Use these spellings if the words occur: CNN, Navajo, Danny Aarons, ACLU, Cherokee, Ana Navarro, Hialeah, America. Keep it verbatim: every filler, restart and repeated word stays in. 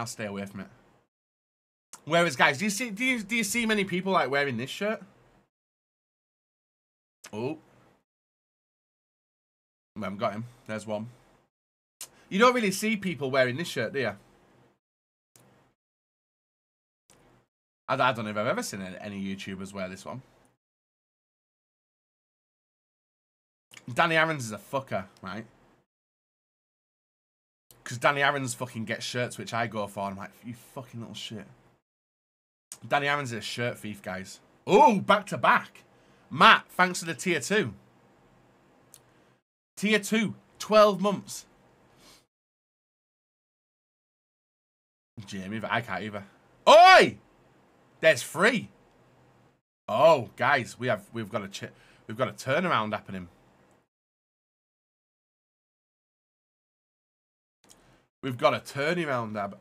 I'll stay away from it. Whereas, guys, do you see do you do you see many people like wearing this shirt? Oh, I haven't got him. There's one. You don't really see people wearing this shirt, do you? I, I don't know if I've ever seen any YouTubers wear this one. Danny Aarons is a fucker, right? Because Danny Aarons fucking gets shirts, which I go for, and I'm like, you fucking little shit. Danny Aarons is a shirt thief, guys. Oh, back to back. Matt, thanks for the tier two. Tier two, twelve months. Jamie, but I can't either. Oi! There's three. Oh, guys, we have we've got a ch we've got a turnaround happening. We've got a turnaround happening.